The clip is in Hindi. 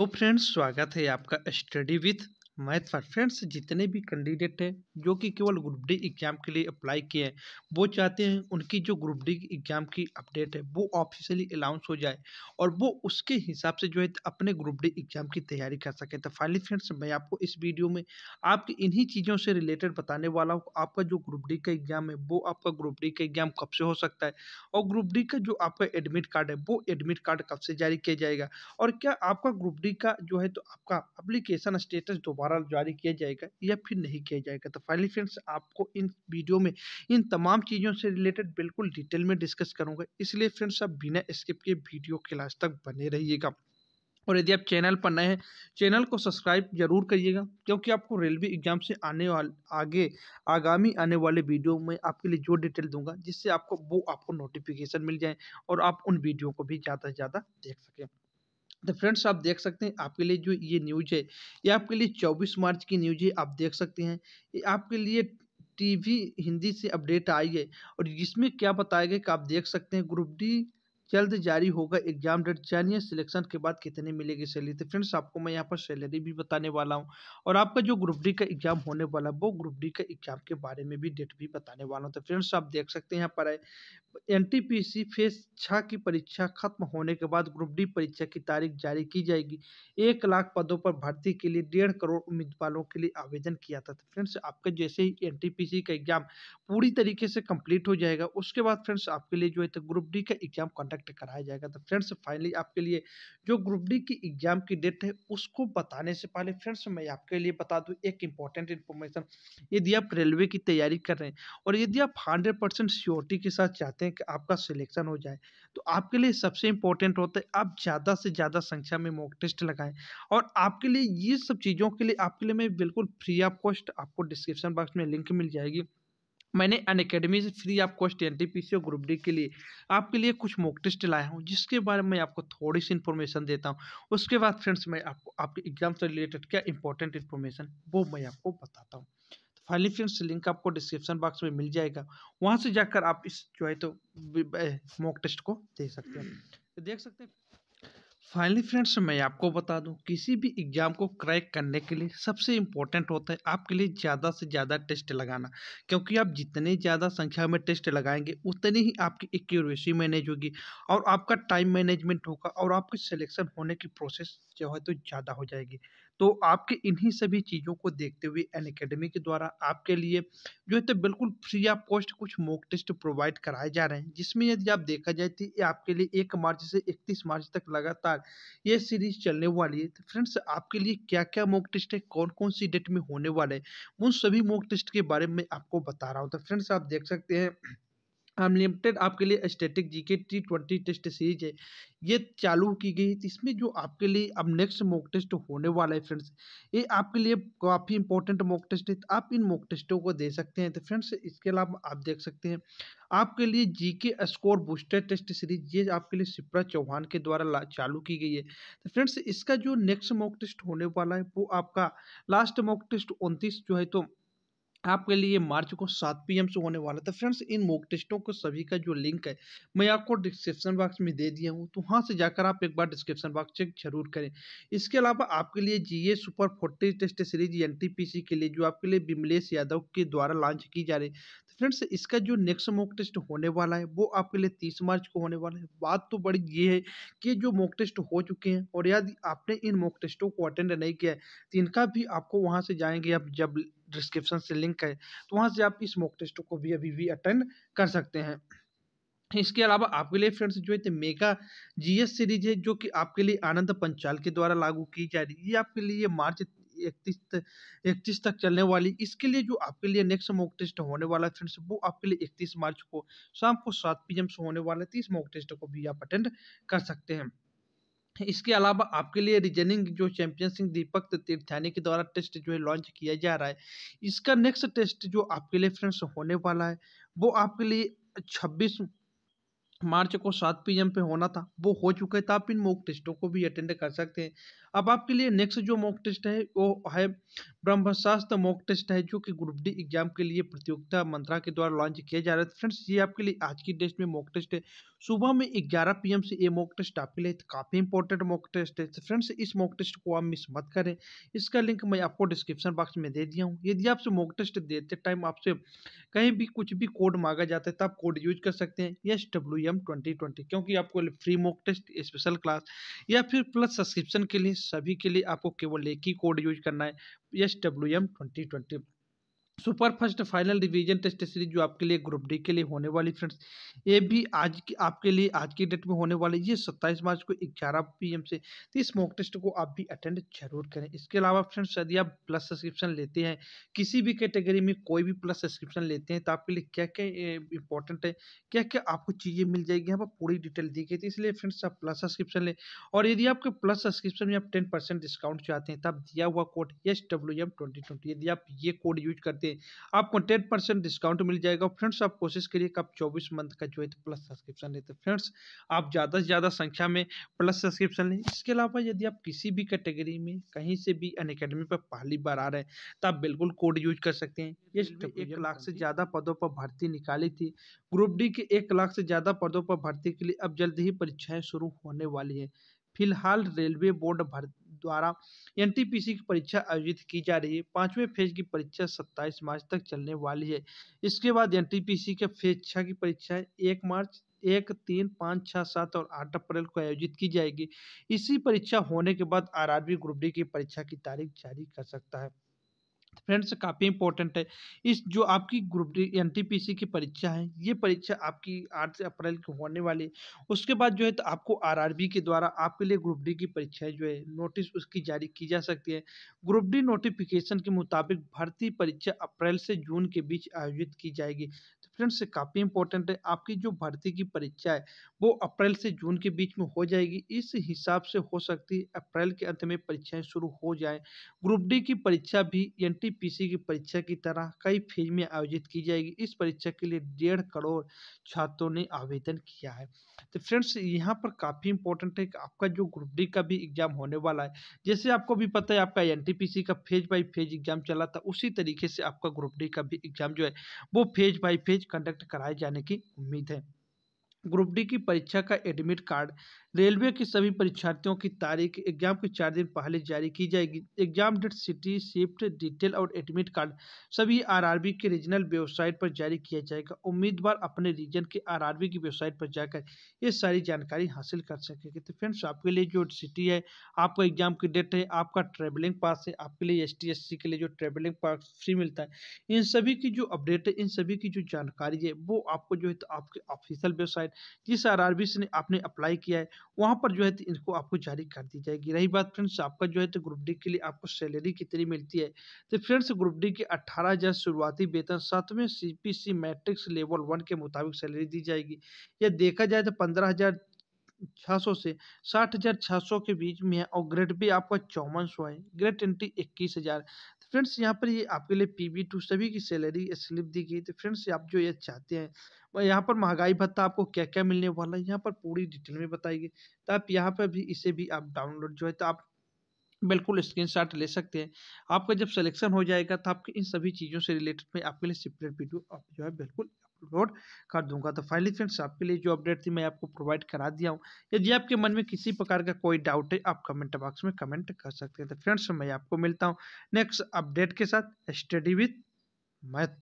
तो फ्रेंड्स स्वागत है आपका स्टडी विथ मैथ पर। फ्रेंड्स जितने भी कैंडिडेट हैं जो कि केवल ग्रुप डी एग्जाम के लिए अप्लाई किए हैं वो चाहते हैं उनकी जो ग्रुप डी एग्जाम की अपडेट है वो ऑफिशियली अनाउंस हो जाए और वो उसके हिसाब से जो है अपने ग्रुप डी एग्जाम की तैयारी कर सकें। तो फाइनली फ्रेंड्स मैं आपको इस वीडियो में आपकी इन्हीं चीज़ों से रिलेटेड बताने वाला हूँ। आपका जो ग्रुप डी का एग्जाम है वो आपका ग्रुप डी का एग्जाम कब से हो सकता है और ग्रुप डी का जो आपका एडमिट कार्ड है वो एडमिट कार्ड कब से जारी किया जाएगा और क्या आपका ग्रुप डी का जो है तो आपका एप्लीकेशन स्टेटस दोबारा जारी किया जाएगा या फिर नहीं किया जाएगा। तो फाइनली फ्रेंड्स आपको इन वीडियो में इन तमाम चीजों से रिलेटेड बिल्कुल डिटेल में डिस्कस करूंगा, इसलिए फ्रेंड्स आप बिना स्किप के वीडियो के लास्ट तक बने रहिएगा। और यदि आप चैनल पर नए हैं चैनल को सब्सक्राइब जरूर करिएगा, क्योंकि आपको रेलवे एग्जाम से आगामी आने वाले वीडियो में आपके लिए जो डिटेल दूंगा जिससे आपको नोटिफिकेशन मिल जाए और आप उन वीडियो को भी ज़्यादा से ज़्यादा देख सकें। तो फ्रेंड्स आप देख सकते हैं आपके लिए जो ये न्यूज़ है ये आपके लिए 24 मार्च की न्यूज़ है। आप देख सकते हैं ये आपके लिए टीवी हिंदी से अपडेट आई है और इसमें क्या बताया गया कि आप देख सकते हैं ग्रुप डी जल्द जारी होगा एग्जाम डेट, जानिए सिलेक्शन के बाद कितने मिलेगी सैलरी। तो फ्रेंड्स आपको मैं यहाँ पर सैलरी भी बताने वाला हूँ और आपका जो ग्रुप डी का एग्जाम होने वाला वो ग्रुप डी का एग्जाम के बारे में भी डेट भी बताने वाला हूँ। तो फ्रेंड्स आप देख सकते हैं यहाँ पर NTPC फेज 6 की परीक्षा खत्म होने के बाद ग्रुप डी परीक्षा की तारीख जारी की जाएगी। 1 लाख पदों पर भर्ती के लिए 1.5 करोड़ उम्मीदवारों के लिए आवेदन किया था। तो फ्रेंड्स आपका जैसे ही NTPC का एग्जाम पूरी तरीके से कंप्लीट हो जाएगा उसके बाद फ्रेंड्स आपके लिए जो है तो ग्रुप डी का एग्जाम कंडक्ट कराया जाएगा। तो फ्रेंड्स फाइनली आपके लिए जो ग्रुप डी की एग्जाम की डेट है उसको बताने से पहले फ्रेंड्स मैं आपके लिए बता दूं एक इंपॉर्टेंट इन्फॉर्मेशन। यदि आप रेलवे की तैयारी कर रहे हैं और यदि आप 100% श्योरिटी के साथ चाहते कि आपका सिलेक्शन हो जाए तो आपके लिए सबसे इंपॉर्टेंट होता है आप ज़्यादा से ज़्यादा संख्या में मॉक टेस्ट लगाएं। और आपके लिए ये सब चीज़ों के लिए मैं बिल्कुल फ्री ऑफ कॉस्ट आपको डिस्क्रिप्शन बॉक्स में लिंक मिल जाएगी। मैंने अनअकैडमी से फ्री ऑफ कॉस्ट NTPC और ग्रुप डी के लिए आपके लिए कुछ मॉक टेस्ट लाया हूँ जिसके बारे में आपको थोड़ी सी इन्फॉर्मेशन देता हूँ। उसके बाद फ्रेंड्स मैं आपको आपके एग्जाम से रिलेटेड क्या इंपॉर्टेंट इन्फॉर्मेशन वो मैं आपको बताता हूँ। फाइनली फ्रेंड्स लिंक आपको डिस्क्रिप्शन बॉक्स में मिल जाएगा, वहां से जाकर आप इस जो है तो मॉक टेस्ट को दे सकते हैं फाइनली फ्रेंड्स मैं आपको बता दूं किसी भी एग्ज़ाम को क्रैक करने के लिए सबसे इम्पोर्टेंट होता है आपके लिए ज़्यादा से ज़्यादा टेस्ट लगाना, क्योंकि आप जितने ज़्यादा संख्या में टेस्ट लगाएंगे उतनी ही आपकी एक्यूरेसी मैनेज होगी और आपका टाइम मैनेजमेंट होगा और आपके सिलेक्शन होने की प्रोसेस जो है तो ज़्यादा हो जाएगी। तो आपके इन्हीं सभी चीज़ों को देखते हुए अनअकैडमी के द्वारा आपके लिए जो है तो बिल्कुल फ्री ऑफ कॉस्ट कुछ मॉक टेस्ट प्रोवाइड कराए जा रहे हैं, जिसमें यदि आप देखा जाए तो ये आपके लिए 1 मार्च से 31 मार्च तक लगातार ये सीरीज चलने वाली है। तो फ्रेंड्स आपके लिए क्या क्या मॉक टेस्ट है, कौन कौन सी डेट में होने वाले हैं, उन सभी मॉक टेस्ट के बारे में आपको बता रहा हूँ। तो फ्रेंड्स आप देख सकते हैं अनलिमिटेड आपके लिए static GK T20 test series है, ये चालू की गई। इसमें जो आपके लिए अब नेक्स्ट मॉक टेस्ट होने वाला है फ्रेंड्स ये आपके लिए काफ़ी इंपॉर्टेंट मॉक टेस्ट है, तो आप इन मॉक टेस्टों को दे सकते हैं। तो फ्रेंड्स इसके अलावा आप देख सकते हैं आपके लिए GK score booster test series, ये आपके लिए शिप्रा चौहान के द्वारा चालू की गई है। तो फ्रेंड्स इसका जो नेक्स्ट मॉक टेस्ट होने वाला है वो आपका लास्ट मॉक टेस्ट 29 जो है तो आपके लिए मार्च को 7 PM से होने वाला। तो फ्रेंड्स इन मॉक टेस्टों को सभी का जो लिंक है मैं आपको डिस्क्रिप्शन बॉक्स में दे दिया हूँ, तो वहाँ से जाकर आप एक बार डिस्क्रिप्शन बॉक्स चेक जरूर करें। इसके अलावा आपके लिए GA super 40 test series NTPC के लिए जो आपके लिए बिमलेश यादव के द्वारा लॉन्च की जा रही है। तो फ्रेंड्स इसका जो नेक्स्ट मॉक टेस्ट होने वाला है वो आपके लिए 30 मार्च को होने वाला है। बात तो बड़ी ये है कि जो मॉक टेस्ट हो चुके हैं और यदि आपने इन मॉक टेस्टों को अटेंड नहीं किया है तो इनका भी आपको वहाँ से जाएंगे आप जब डिस्क्रिप्शन से लिंक है तो वहाँ से आप इस मॉक टेस्ट को भी अभी भी अटेंड कर सकते हैं। इसके अलावा आपके लिए फ्रेंड्स जो है मेगा GS सीरीज है जो कि आपके लिए आनंद पंचाल के द्वारा लागू की जा रही है, ये आपके लिए मार्च 31 तक चलने वाली। इसके लिए जो आपके लिए नेक्स्ट मॉक टेस्ट होने वाला है फ्रेंड्स वो आपके लिए 31 मार्च को शाम को 7 PM से होने वाला है, तो इस मॉक टेस्ट को भी आप अटेंड कर सकते हैं। इसके अलावा आपके लिए रीजनिंग जो चैंपियन सिंह दीपक तीर्थानी के द्वारा टेस्ट जो है लॉन्च किया जा रहा है, इसका नेक्स्ट टेस्ट जो आपके लिए फ्रेंड्स होने वाला है वो आपके लिए 26 मार्च को 7 PM पे होना था, वो हो चुका है, तो आप इन मॉक टेस्टों को भी अटेंड कर सकते हैं। अब आपके लिए नेक्स्ट जो मॉक टेस्ट है वो है ब्रह्मशास्त्र मॉक टेस्ट है जो कि ग्रुप डी एग्जाम के लिए प्रतियोगिता मंत्रा के द्वारा लॉन्च किया जा रहा है। फ्रेंड्स ये आपके लिए आज की डेट में मॉक टेस्ट है, सुबह में 11 PM से ये मॉक टेस्ट आपके लिए काफ़ी इंपॉर्टेंट मॉक टेस्ट है। तो फ्रेंड्स इस मॉक टेस्ट को आप मिस मत करें, इसका लिंक मैं आपको डिस्क्रिप्शन बॉक्स में दे दिया हूँ। यदि आपसे मॉक टेस्ट देते टाइम आपसे कहीं भी कुछ भी कोड मांगा जाता है तो आप कोड यूज कर सकते हैं या SWM2020, क्योंकि आपको free mock test, special class या फिर प्लस सब्सक्रिप्शन के लिए सभी के लिए आपको केवल एक ही कोड यूज करना है SWM2020 super first final revision test series जो आपके लिए ग्रुप डी के लिए होने वाली। फ्रेंड्स ये भी आज की आपके लिए आज की डेट में होने वाली, ये 27 मार्च को 11 PM से। तो इस मॉक टेस्ट को आप भी अटेंड जरूर करें। इसके अलावा फ्रेंड्स यदि आप प्लस सब्सक्रिप्शन लेते हैं, किसी भी कैटेगरी में कोई भी प्लस सब्सक्रिप्शन लेते हैं, तो आपके लिए क्या क्या इंपॉर्टेंट है, क्या क्या आपको चीज़ें मिल जाएगी, यहाँ पर पूरी डिटेल दी गई थी। इसलिए फ्रेंड्स आप प्लस सब्सक्रिप्शन लें, और यदि आपके प्लस सब्सक्रिप्शन में आप 10% डिस्काउंट चाहते हैं तो आप दिया हुआ कोड SWM2020, यदि आप ये कोड यूज करते हैं आपको 10% डिस्काउंट मिल जाएगा। फ्रेंड्स आप कोशिश करिए कि आप 24 मंथ का जो है प्लस सब्सक्रिप्शन लेते हैं। फ्रेंड्स आप ज़्यादा से ज़्यादा संख्या में प्लस सब्सक्रिप्शन लें। इसके अलावा यदि आप किसी भी कैटेगरी में कहीं से भी अनअकैडमी पर पहली बार आ रहे हैं तो आप बिल्कुल कोड यूज कर सकते हैं। ये 1 लाख से ज़्यादा पदों पर भर्ती निकाली थी, ग्रुप डी के 1 लाख से ज़्यादा पदों पर भर्ती के लिए अब जल्द ही परीक्षाएँ शुरू होने वाली है। फिलहाल रेलवे बोर्ड द्वारा NTPC की परीक्षा आयोजित की जा रही है। 5वें फेज की परीक्षा 27 मार्च तक चलने वाली है। इसके बाद NTPC के फेज 6 की परीक्षाएं 1 मार्च, 1, 3, 5, 6, 7 और 8 अप्रैल को आयोजित की जाएगी। इसी परीक्षा होने के बाद RRB ग्रुप डी की परीक्षा की तारीख जारी कर सकता है। फ्रेंड्स काफ़ी इंपॉर्टेंट है इस जो आपकी ग्रुप डी NTPC की परीक्षा है, ये परीक्षा आपकी 8 अप्रैल को होने वाली है। उसके बाद जो है तो आपको RRB के द्वारा आपके लिए ग्रुप डी की परीक्षाएं जो है नोटिस उसकी जारी की जा सकती है। ग्रुप डी नोटिफिकेशन के मुताबिक भर्ती परीक्षा अप्रैल से जून के बीच आयोजित की जाएगी। तो फ्रेंड्स काफ़ी इंपॉर्टेंट है, आपकी जो भर्ती की परीक्षा है वो अप्रैल से जून के बीच में हो जाएगी। इस हिसाब से हो सकती है अप्रैल के अंत में परीक्षाएँ शुरू हो जाएँ। ग्रुप डी की परीक्षा भी NTPC की परीक्षा की तरह कई फेज में आयोजित की जाएगी। इस परीक्षा के लिए 1.5 करोड़ छात्रों ने आवेदन किया है। तो फ्रेंड्स यहाँ पर काफ़ी इंपॉर्टेंट है कि आपका जो ग्रुप डी का भी एग्जाम होने वाला है, जैसे आपको भी पता है आपका NTPC का फेज बाय फेज एग्जाम चला था, उसी तरीके से आपका ग्रुप डी का भी एग्जाम जो है वो फेज बाय फेज कंडक्ट कराए जाने की उम्मीद है। ग्रुप डी की परीक्षा का एडमिट कार्ड रेलवे के सभी परीक्षार्थियों की तारीख एग्जाम के 4 दिन पहले जारी की जाएगी। Exam date, city, shift, detail और एडमिट कार्ड सभी RRB के रीजनल वेबसाइट पर जारी किया जाएगा। उम्मीदवार अपने रीजन के RRB की वेबसाइट पर जाकर ये सारी जानकारी हासिल कर सकेंगे। तो फ्रेंड्स आपके लिए जो सिटी है, आपका एग्जाम की डेट है, आपका ट्रेवलिंग पास है, आपके लिए SSC के लिए जो ट्रेवलिंग पास फ्री मिलता है, इन सभी की जो अपडेट है, इन सभी की जो जानकारी है वो आपको जो है तो आपके ऑफिशियल वेबसाइट जिस RRB से आपने अप्लाई किया है वहां पर जो है तो इनको आपको जारी कर दी जाएगी। रही बात फ्रेंड्स आपका जो है तो ग्रुप डी के लिए आपको सैलरी कितनी मिलती है, तो फ्रेंड्स ग्रुप डी के 18,000 शुरुआती वेतन 7वें CPC मैट्रिक्स लेवल 1 के मुताबिक सैलरी दी जाएगी। या देखा जाए तो 15,600 से 60,600 के बीच में है, और ग्रेड बी आपका 5400 है, ग्रेड NT 21,000। फ्रेंड्स यहाँ पर ये आपके लिए PB2 सभी की सैलरी स्लिप दी गई। तो फ्रेंड्स आप जो ये चाहते हैं, यहाँ पर महंगाई भत्ता आपको क्या क्या मिलने वाला है यहाँ पर पूरी डिटेल में बताई गई, तो आप यहाँ पर भी इसे भी आप डाउनलोड जो है तो आप बिल्कुल स्क्रीनशॉट ले सकते हैं। आपका जब सिलेक्शन हो जाएगा तो आपके इन सभी चीज़ों से रिलेटेड मैं आपके लिए सेपरेट वीडियो जो है बिल्कुल अपलोड कर दूंगा। तो फाइनली फ्रेंड्स आपके लिए जो अपडेट थी मैं आपको प्रोवाइड करा दिया हूँ। यदि आपके मन में किसी प्रकार का कोई डाउट है आप कमेंट बॉक्स में कमेंट कर सकते हैं। तो फ्रेंड्स मैं आपको मिलता हूँ नेक्स्ट अपडेट के साथ। Study with math.